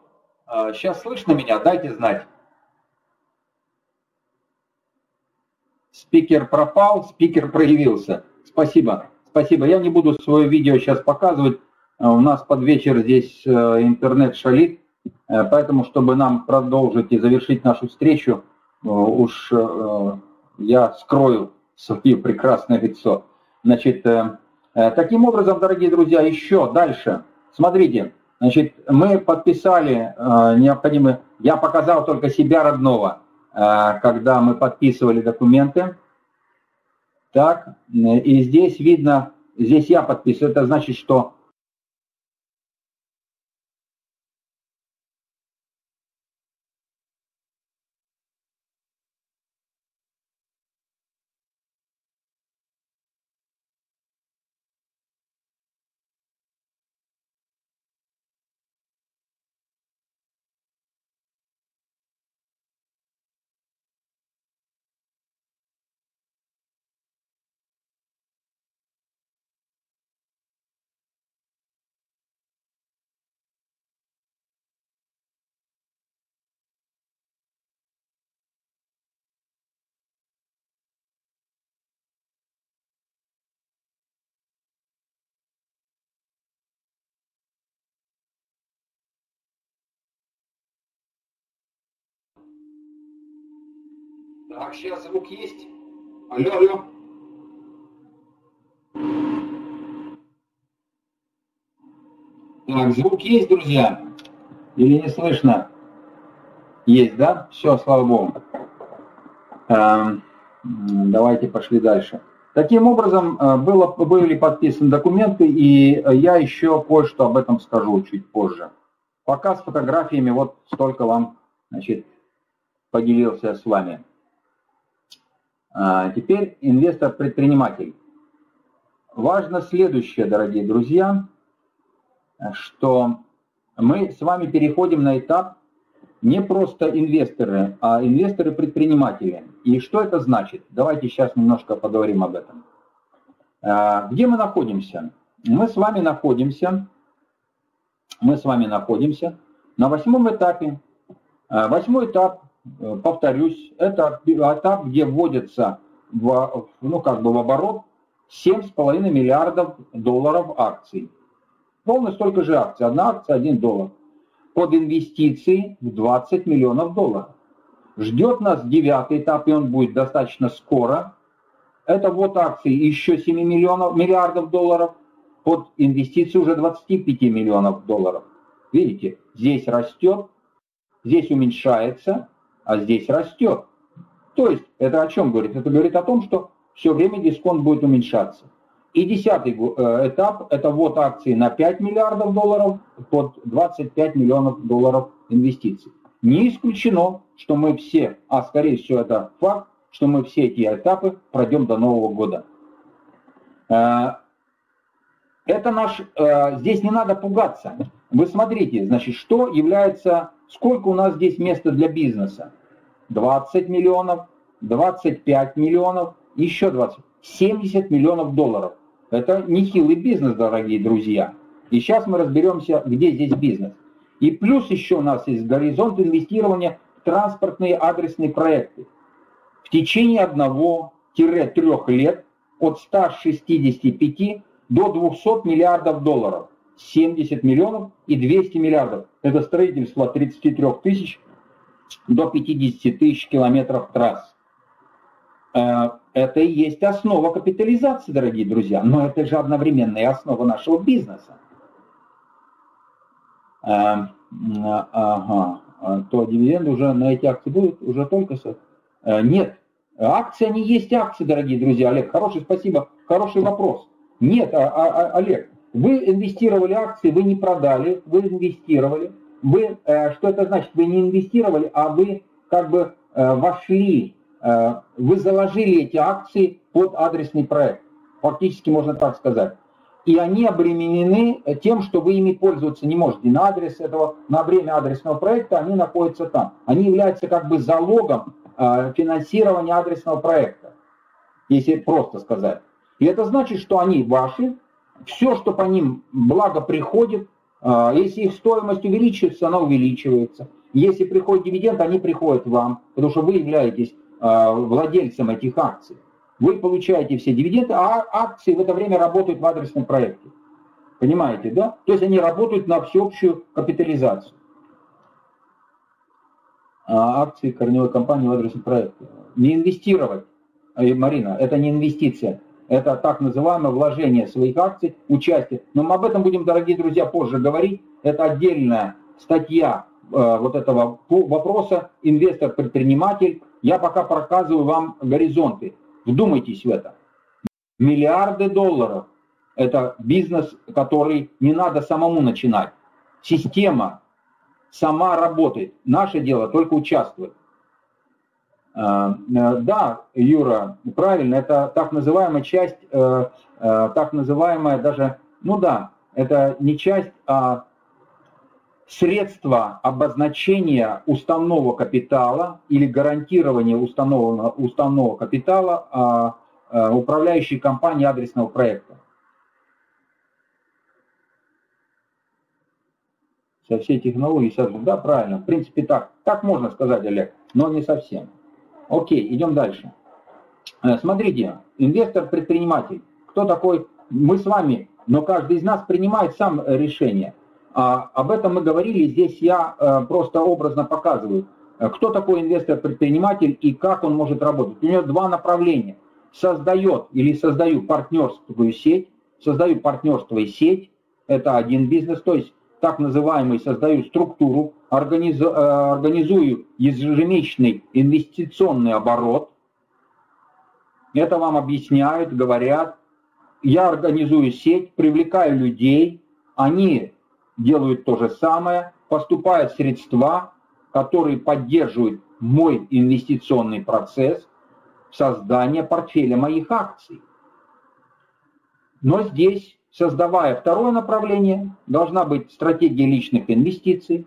Сейчас слышно меня? Дайте знать. Спикер пропал, спикер проявился. Спасибо. Спасибо. Я не буду свое видео сейчас показывать. У нас под вечер здесь интернет шалит. Поэтому, чтобы нам продолжить и завершить нашу встречу, уж я скрою свое прекрасное лицо. Значит, таким образом, дорогие друзья, еще дальше... Смотрите, значит, мы подписали необходимые... Я показал только себя родного, когда мы подписывали документы. Так, и здесь видно, здесь я подписываю. Это значит, что... Так, сейчас звук есть. Алло, алло. Так, звук есть, друзья? Или не слышно? Есть, да? Все, слава богу. Давайте пошли дальше. Таким образом, были подписаны документы, и я еще кое-что об этом скажу чуть позже. Пока с фотографиями вот столько вам, значит, поделился я с вами. Теперь инвестор-предприниматель. Важно следующее, дорогие друзья, что мы с вами переходим на этап не просто инвесторы, а инвесторы-предприниматели. И что это значит? Давайте сейчас немножко поговорим об этом. Где мы находимся? Мы с вами находимся на 8-м этапе. 8-й этап, повторюсь, это этап, где вводится в, ну, как бы в оборот 7,5 миллиардов долларов акций. Ровно столько же акций. Одна акция – $1. под инвестиции в $20 миллионов. Ждет нас 9-й этап, и он будет достаточно скоро. Это вот акции еще 7 миллиардов долларов, под инвестиции уже $25 миллионов. Видите, здесь растет, здесь уменьшается, а здесь растет. То есть это о чем говорит? Это говорит о том, что все время дисконт будет уменьшаться. И 10-й этап, это вот акции на $5 миллиардов под $25 миллионов инвестиций. Не исключено, что мы все, а скорее всего это факт, что мы все эти этапы пройдем до Нового года. Это наш, здесь не надо пугаться. Вы смотрите, значит, что является, сколько у нас здесь места для бизнеса? 20 миллионов, 25 миллионов, еще 20, 70 миллионов долларов. Это нехилый бизнес, дорогие друзья. И сейчас мы разберемся, где здесь бизнес. И плюс еще у нас есть горизонт инвестирования в транспортные адресные проекты. В течение 1-3 лет от 165 до 200 миллиардов долларов, 70 миллионов и 200 миллиардов. Это строительство 33 тысяч до 50 тысяч километров трасс. Это и есть основа капитализации, дорогие друзья, но это же одновременно и основа нашего бизнеса. То дивиденды уже на эти акции будут, уже только... Нет, акции не есть акции, дорогие друзья. Олег, хороший, спасибо, хороший вопрос. Нет, Олег, вы инвестировали акции, вы не продали, вы инвестировали. Вы, что это значит? Вы не инвестировали, а вы как бы вошли, вы заложили эти акции под адресный проект. Фактически можно так сказать. И они обременены тем, что вы ими пользоваться не можете. На адрес этого, на время адресного проекта они находятся там. Они являются как бы залогом финансирования адресного проекта, если просто сказать. И это значит, что они ваши, все, что по ним благо приходит, если их стоимость увеличивается, она увеличивается. Если приходит дивиденд, они приходят вам, потому что вы являетесь владельцем этих акций. Вы получаете все дивиденды, а акции в это время работают в адресном проекте. Понимаете, да? То есть они работают на всеобщую капитализацию. А акции корневой компании в адресном проекте. Не инвестировать, Марина, это не инвестиция. Это так называемое вложение своих акций, участие. Но мы об этом будем, дорогие друзья, позже говорить. Это отдельная статья вот этого вопроса «Инвестор-предприниматель». Я пока показываю вам горизонты. Вдумайтесь в это. Миллиарды долларов – это бизнес, который не надо самому начинать. Система сама работает. Наше дело только участвовать. Да, Юра, правильно, это так называемая часть, так называемая даже, ну да, это не часть, а средство обозначения уставного капитала или гарантирования уставного капитала управляющей компании адресного проекта. Со всей технологии, да, правильно, в принципе так, так можно сказать, Олег, но не совсем. Окей, идем дальше. Смотрите, инвестор-предприниматель. Кто такой? Мы с вами, но каждый из нас принимает сам решение. Об этом мы говорили, здесь я просто образно показываю. Кто такой инвестор-предприниматель и как он может работать? У него два направления. Создает или создаю партнерскую сеть. Создаю партнерство и сеть. Это один бизнес, то есть так называемый создаю структуру, организую ежемесячный инвестиционный оборот. Это вам объясняют, говорят. Я организую сеть, привлекаю людей, они делают то же самое, поступают средства, которые поддерживают мой инвестиционный процесс создания портфеля моих акций. Но здесь, создавая второе направление, должна быть стратегия личных инвестиций,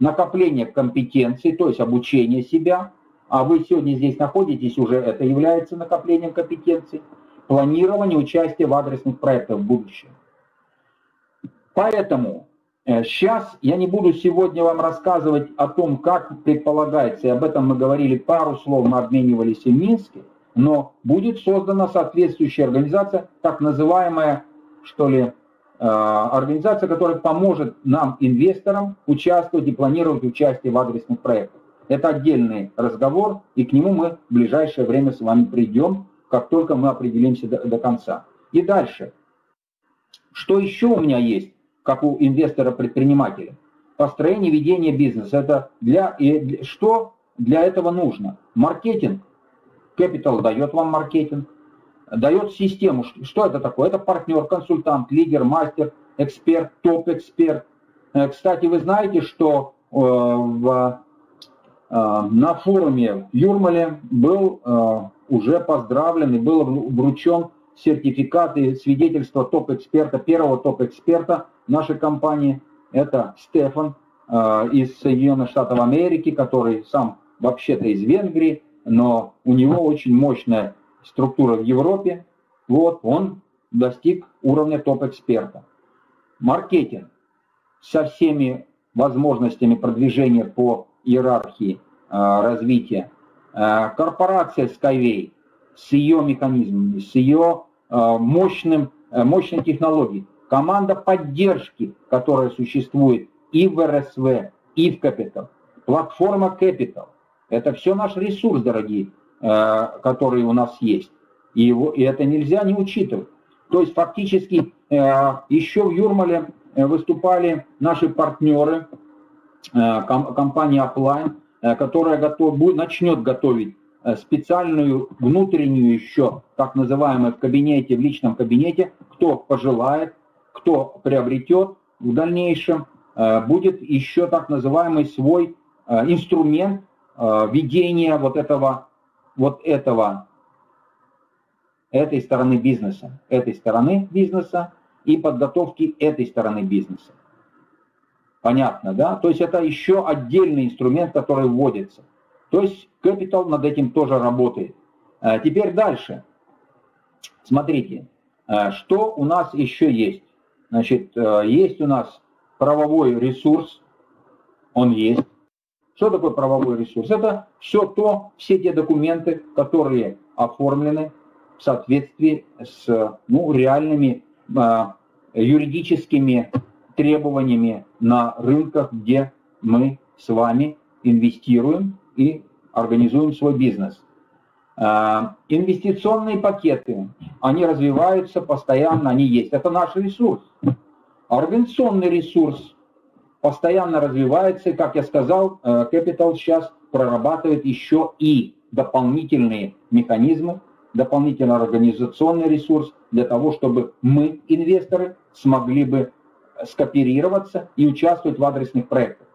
накопление компетенций, то есть обучение себя, а вы сегодня здесь находитесь, уже это является накоплением компетенций, планирование участия в адресных проектах в будущем. Поэтому сейчас я не буду сегодня вам рассказывать о том, как предполагается, и об этом мы говорили, пару слов мы обменивались в Минске, но будет создана соответствующая организация, так называемая, что ли, организация, которая поможет нам, инвесторам, участвовать и планировать участие в адресных проектах. Это отдельный разговор, и к нему мы в ближайшее время с вами придем, как только мы определимся до конца. И дальше. Что еще у меня есть, как у инвестора-предпринимателя? Построение, ведение бизнеса. Это что для этого нужно? Маркетинг. Капитал дает вам маркетинг, дает систему. Что это такое? Это партнер, консультант, лидер, мастер, эксперт, топ-эксперт. Кстати, вы знаете, что на форуме в Юрмале был уже поздравлен и был вручен сертификат и свидетельство топ-эксперта, первого топ-эксперта нашей компании. Это Стефан из Соединенных Штатов Америки, который сам вообще-то из Венгрии, но у него очень мощная структура в Европе. Вот он достиг уровня топ-эксперта. Маркетинг со всеми возможностями продвижения по иерархии развития. Корпорация Skyway с ее механизмами, с ее мощной технологией. Команда поддержки, которая существует и в РСВ, и в Капитал. Платформа Капитал. Это все наш ресурс, дорогие, который у нас есть. И это нельзя не учитывать. То есть фактически еще в Юрмале выступали наши партнеры, компания Upline, которая начнет готовить специальную внутреннюю еще, так называемую, в личном кабинете, кто пожелает, кто приобретет в дальнейшем, будет еще так называемый свой инструмент ведения этой стороны бизнеса, и подготовки этой стороны бизнеса. Понятно, да? То есть это еще отдельный инструмент, который вводится. То есть Capital над этим тоже работает. Теперь дальше. Смотрите, что у нас еще есть. Значит, есть у нас правовой ресурс, он есть. Что такое правовой ресурс? Это все те документы, которые оформлены в соответствии с реальными юридическими требованиями на рынках, где мы с вами инвестируем и организуем свой бизнес. Инвестиционные пакеты, они развиваются постоянно, они есть. Это наш ресурс. Организационный ресурс постоянно развивается. И, как я сказал, Capital сейчас прорабатывает еще и дополнительные механизмы, дополнительный организационный ресурс для того, чтобы мы, инвесторы, смогли бы скооперироваться и участвовать в адресных проектах.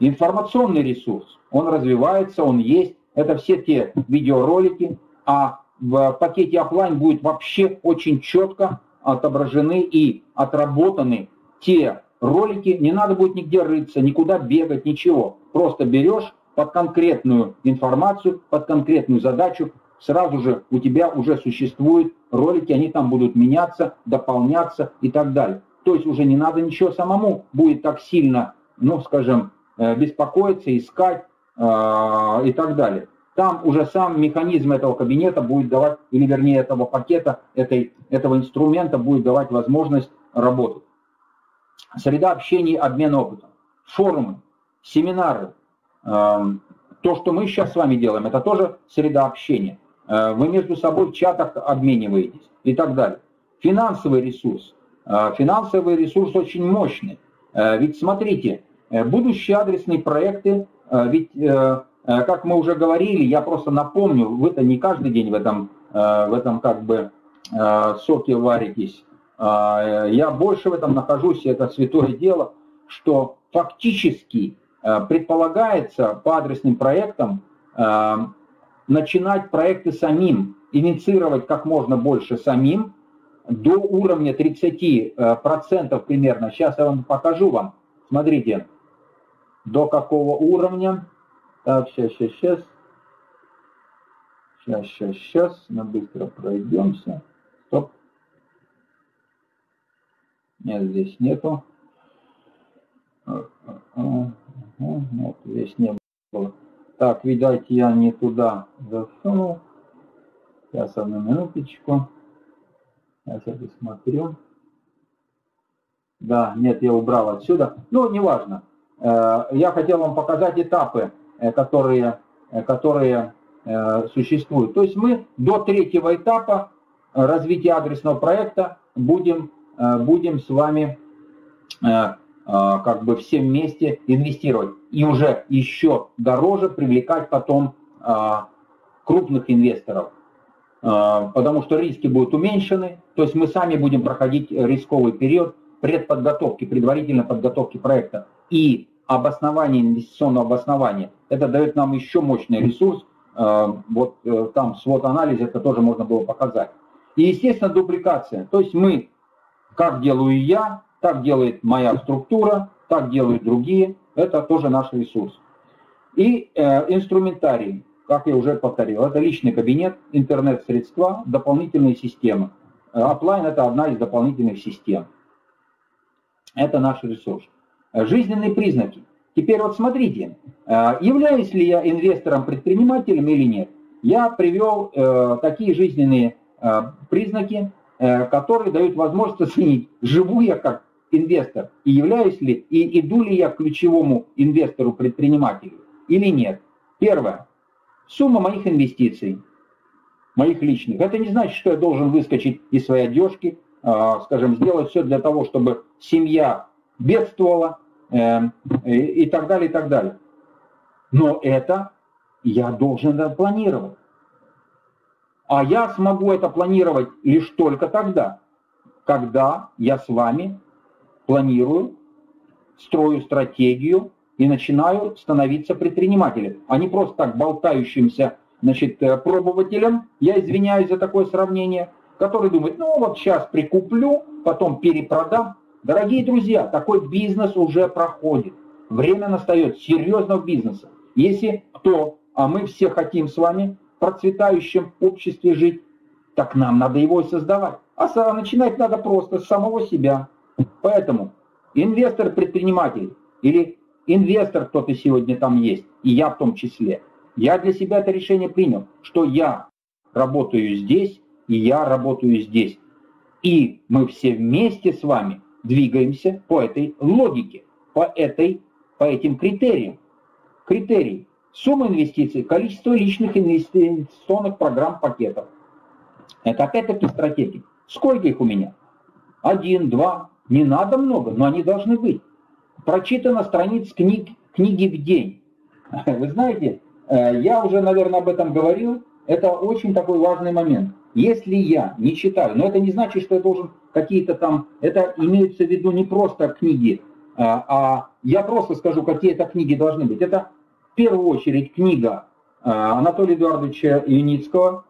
Информационный ресурс, он развивается, он есть. Это все те видеоролики, а в пакете Upline будет вообще очень четко отображены и отработаны те ролики. Не надо будет нигде рыться, никуда бегать, ничего. Просто берешь под конкретную информацию, под конкретную задачу, сразу же у тебя уже существуют ролики, они там будут меняться, дополняться и так далее. То есть уже не надо ничего самому будет так сильно, беспокоиться, искать и так далее. Там уже сам механизм этого кабинета будет давать, или вернее этого пакета, этого инструмента будет давать возможность работать. Среда общения, обмен опытом, форумы, семинары. То, что мы сейчас с вами делаем, это тоже среда общения. Вы между собой в чатах обмениваетесь и так далее. Финансовый ресурс. Финансовый ресурс очень мощный. Ведь смотрите, будущие адресные проекты, ведь, как мы уже говорили, я просто напомню, вы-то не каждый день в этом соке варитесь. Я больше в этом нахожусь, это святое дело, что фактически предполагается по адресным проектам начинать проекты самим, инициировать как можно больше самим, до уровня 30% примерно. Сейчас я вам покажу вам. Смотрите, до какого уровня. Так, сейчас. Мы быстро пройдемся. Стоп. Нет, здесь нету. Нет, здесь не было. Так, видать, я не туда засунул. Сейчас, одну минуточку. Сейчас я посмотрю. Да, нет, я убрал отсюда. Ну, неважно. Я хотел вам показать этапы, которые существуют. То есть мы до третьего этапа развития адресного проекта будем с вами как бы все вместе инвестировать. И уже еще дороже привлекать потом крупных инвесторов. Потому что риски будут уменьшены. То есть мы сами будем проходить рисковый период предподготовки, предварительной подготовки проекта и обоснования, инвестиционного обоснования. Это дает нам еще мощный ресурс. Вот там свод-анализ, это тоже можно было показать. И, естественно, дубликация. То есть мы, как делаю я, так делает моя структура, так делают другие. Это тоже наш ресурс. И инструментарий, как я уже повторил, это личный кабинет, интернет-средства, дополнительные системы. Upline – это одна из дополнительных систем. Это наш ресурс. Жизненные признаки. Теперь вот смотрите, являюсь ли я инвестором-предпринимателем или нет. Я привел такие жизненные признаки, которые дают возможность оценить, живу я как инвестор, и являюсь ли, и иду ли я к ключевому инвестору-предпринимателю или нет. Первое. Сумма моих инвестиций, моих личных. Это не значит, что я должен выскочить из своей одежки, скажем, сделать все для того, чтобы семья бедствовала и так далее, и так далее. Но это я должен планировать. А я смогу это планировать лишь только тогда, когда я с вами планирую, строю стратегию и начинаю становиться предпринимателем, а не просто так болтающимся, значит, пробователем, я извиняюсь за такое сравнение, который думает, ну вот сейчас прикуплю, потом перепродам. Дорогие друзья, такой бизнес уже проходит. Время настает серьезного бизнеса. Если кто, а мы все хотим с вами в процветающем обществе жить, так нам надо его и создавать. А начинать надо просто с самого себя. Поэтому инвестор-предприниматель или инвестор, кто-то сегодня там есть, и я в том числе, я для себя это решение принял, что я работаю здесь, и я работаю здесь. И мы все вместе с вами двигаемся по этой логике, по этим критериям. Критерий. Сумма инвестиций, количество личных инвестиционных программ, пакетов. Это опять-таки стратегия. Сколько их у меня? 1, 2. Не надо много, но они должны быть. Прочитано страниц книги в день. Вы знаете, я уже, наверное, об этом говорил. Это очень такой важный момент. Если я не читаю, но это не значит, что я должен какие-то там... Это имеется в виду не просто книги, а я просто скажу, какие это книги должны быть. Это... В первую очередь книга Анатолия Эдуардовича Юницкого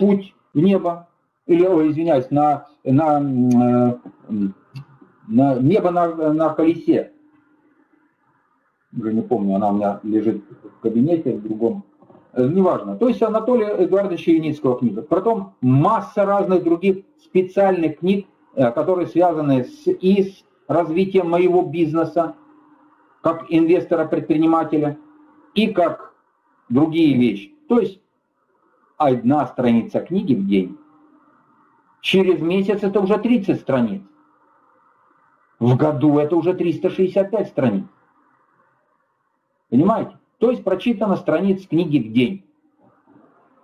«Путь в небо», или, извиняюсь, на «Небо на колесе». Уже не помню, она у меня лежит в кабинете, в другом. Неважно. То есть Анатолия Эдуардовича Юницкого книга. Потом масса разных других специальных книг, которые связаны с развитием моего бизнеса, как инвестора-предпринимателя и как другие вещи. То есть одна страница книги в день. Через месяц это уже 30 страниц. В году это уже 365 страниц. Понимаете? То есть прочитано страниц книги в день.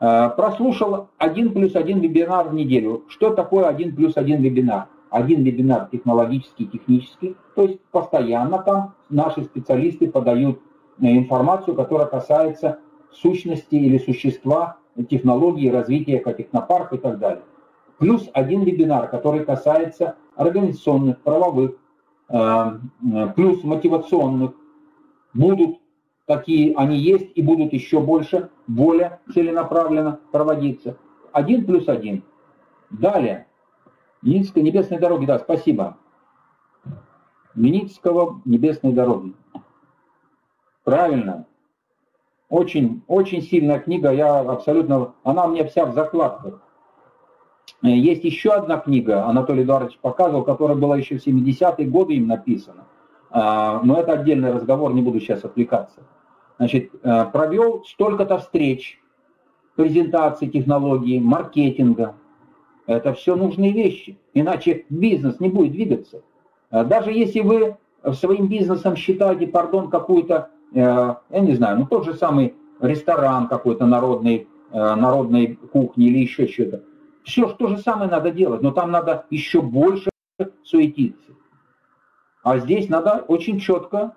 Прослушал 1+1 вебинар в неделю. Что такое 1+1 вебинар? Один вебинар технологический, технический, то есть постоянно там наши специалисты подают информацию, которая касается сущности или существа технологии развития экотехнопарка и так далее. Плюс 1 вебинар, который касается организационных, правовых, плюс мотивационных. Будут такие, они есть, и будут еще больше, более целенаправленно проводиться. 1+1. Далее. Миницкой небесной дороги, да, спасибо. Миницкого небесной дороги. Правильно. Очень, очень сильная книга, я абсолютно... Она у меня вся в закладках. Есть еще одна книга, Анатолий Эдуардович показывал, которая была еще в 70-е годы им написана. Но это отдельный разговор, не буду сейчас отвлекаться. Значит, провел столько-то встреч, презентаций технологий, маркетинга. Это все нужные вещи, иначе бизнес не будет двигаться. Даже если вы своим бизнесом считаете, пардон, какую-то, я не знаю, ну тот же самый ресторан какой-то народной кухни или еще что-то. Все то же самое надо делать, но там надо еще больше суетиться. А здесь надо очень четко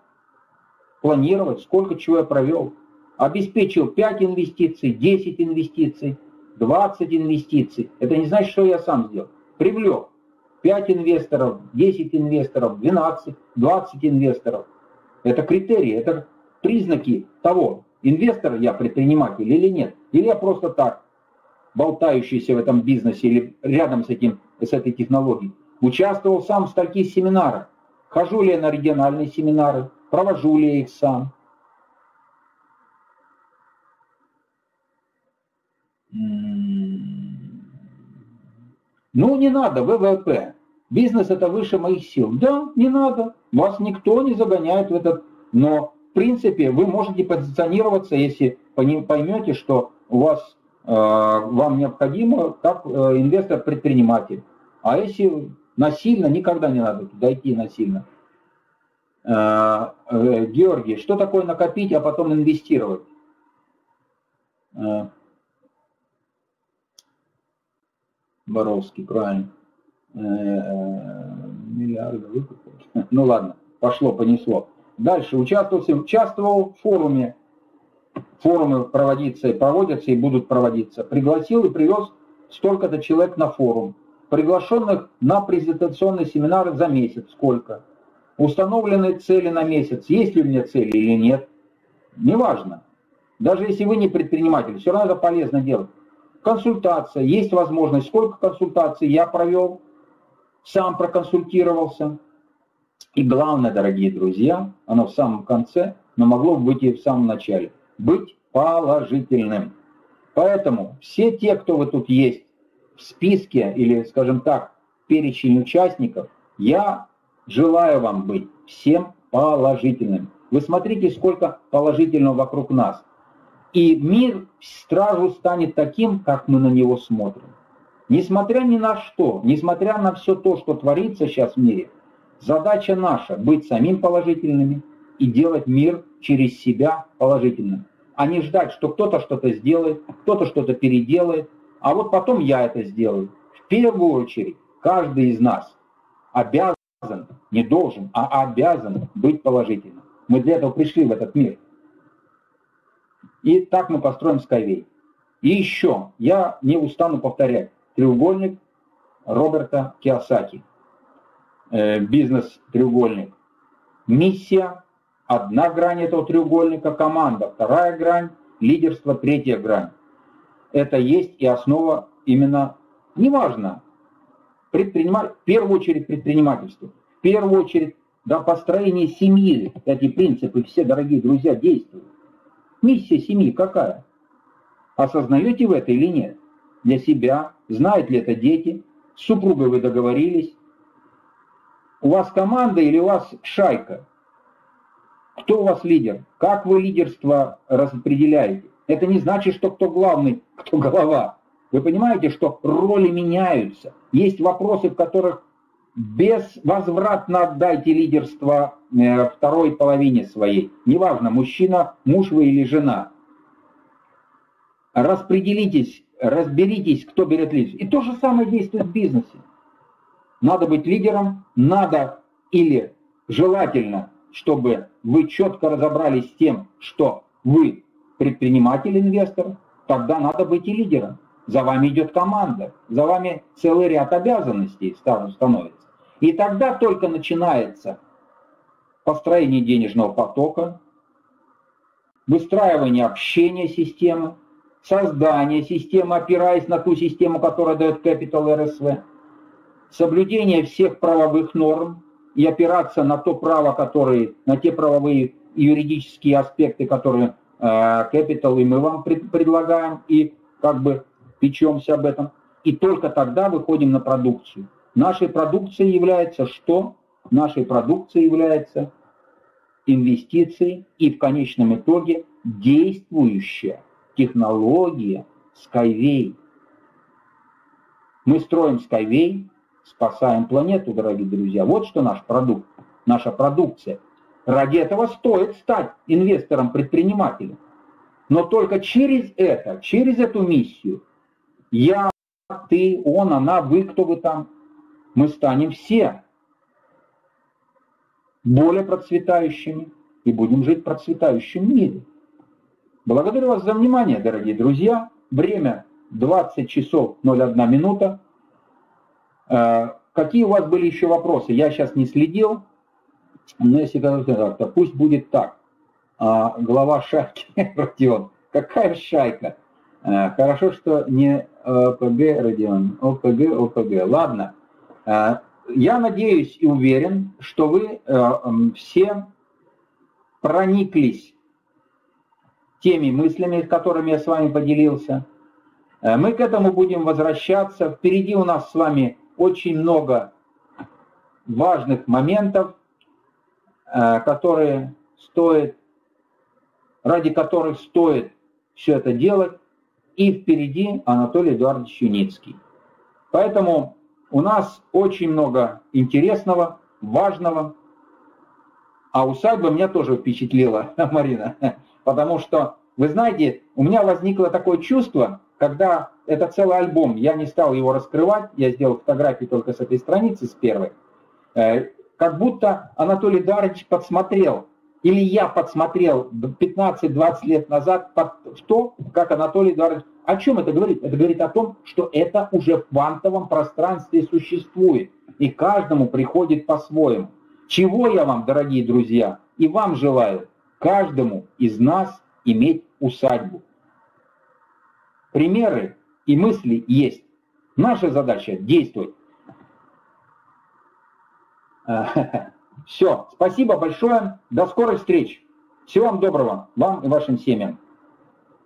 планировать, сколько чего я провел. Обеспечил 5 инвестиций, 10 инвестиций, 20 инвестиций. Это не значит, что я сам сделал. Привлек 5 инвесторов, 10 инвесторов, 12, 20 инвесторов. Это критерии, это признаки того, инвестор я, предприниматель или нет. Или я просто так, болтающийся в этом бизнесе или рядом с этой технологией. Участвовал сам в таких семинарах. Хожу ли я на региональные семинары, провожу ли я их сам. Ну, не надо ВВП. Бизнес это выше моих сил. Да, не надо. Вас никто не загоняет в этот. Но, в принципе, вы можете позиционироваться, если поймете, что у вас, вам необходимо, как инвестор-предприниматель. А если насильно, никогда не надо туда идти насильно. Георгий, что такое накопить, а потом инвестировать? Боровский, правильно. Миллиарды выкупил. Ну ладно, пошло, понесло. Дальше. Участвовал в форуме. Форумы проводятся и будут проводиться. Пригласил и привез столько-то человек на форум. Приглашенных на презентационные семинары за месяц сколько. Установлены цели на месяц. Есть ли у меня цели или нет? Неважно. Даже если вы не предприниматель, все равно это полезно делать. Консультация. Есть возможность. Сколько консультаций я провел, сам проконсультировался. И главное, дорогие друзья, оно в самом конце, но могло быть и в самом начале. Быть положительным. Поэтому все те, кто вы тут есть в списке или, скажем так, перечень участников, я желаю вам быть всем положительным. Вы смотрите, сколько положительного вокруг нас. И мир сразу станет таким, как мы на него смотрим. Несмотря ни на что, несмотря на все то, что творится сейчас в мире, задача наша — быть самим положительными и делать мир через себя положительным. А не ждать, что кто-то что-то сделает, кто-то что-то переделает, а вот потом я это сделаю. В первую очередь, каждый из нас обязан, не должен, а обязан быть положительным. Мы для этого пришли в этот мир. И так мы построим Skyway. И еще, я не устану повторять, треугольник Роберта Киосаки. Бизнес-треугольник. Миссия, одна грань этого треугольника, команда, вторая грань, лидерство, третья грань. Это есть и основа именно, неважно, в первую очередь предпринимательство, в первую очередь до построения семьи. Эти принципы все, дорогие друзья, действуют. Миссия семьи какая? Осознаете вы это или нет? Для себя? Знают ли это дети? С супругой вы договорились? У вас команда или у вас шайка? Кто у вас лидер? Как вы лидерство распределяете? Это не значит, что кто главный, кто голова. Вы понимаете, что роли меняются. Есть вопросы, в которых безвозвратно отдайте лидерство второй половине своей. Неважно, мужчина, муж вы или жена. Распределитесь, разберитесь, кто берет лидерство. И то же самое действует в бизнесе. Надо быть лидером, надо или желательно, чтобы вы четко разобрались с тем, что вы предприниматель, инвестор, тогда надо быть и лидером. За вами идет команда, за вами целый ряд обязанностей становится. И тогда только начинается построение денежного потока, выстраивание общения системы, создание системы, опираясь на ту систему, которая дает Капитал РСВ, соблюдение всех правовых норм и опираться на то право, на те правовые и юридические аспекты, которые Капитал и мы вам предлагаем, и как бы печемся об этом. И только тогда выходим на продукцию. Нашей продукцией является что? Нашей продукцией является инвестиции и в конечном итоге действующая технология Skyway. Мы строим Skyway спасаем планету, дорогие друзья. Вот что наш продукт, наша продукция. Ради этого стоит стать инвестором-предпринимателем. Но только через это, через эту миссию, я, ты, он, она, вы, кто вы там, мы станем все более процветающими и будем жить в процветающем мире. Благодарю вас за внимание, дорогие друзья. Время 20 часов 01 минута. Какие у вас были еще вопросы? Я сейчас не следил. Но если как-то, пусть будет так. Глава шайки, Родион. Какая шайка? Хорошо, что не ОПГ, Родион. ОПГ. Ладно. Я надеюсь и уверен, что вы все прониклись теми мыслями, которыми я с вами поделился. Мы к этому будем возвращаться. Впереди у нас с вами очень много важных моментов, которые стоит, ради которых стоит все это делать. И впереди Анатолий Эдуардович Юницкий. Поэтому у нас очень много интересного, важного. А усадьба меня тоже впечатлила, Марина. Потому что, вы знаете, у меня возникло такое чувство, когда это целый альбом, я не стал его раскрывать, я сделал фотографии только с этой страницы, с первой, как будто Анатолий Эдуардович подсмотрел, или я подсмотрел 15-20 лет назад в то, как Анатолий Эдуардович... О чем это говорит? Это говорит о том, что это уже в квантовом пространстве существует, и каждому приходит по-своему. Чего я вам, дорогие друзья, и вам желаю, каждому из нас иметь усадьбу. Примеры и мысли есть. Наша задача – действовать. Все. Спасибо большое. До скорых встреч. Всего вам доброго. Вам и вашим семьям.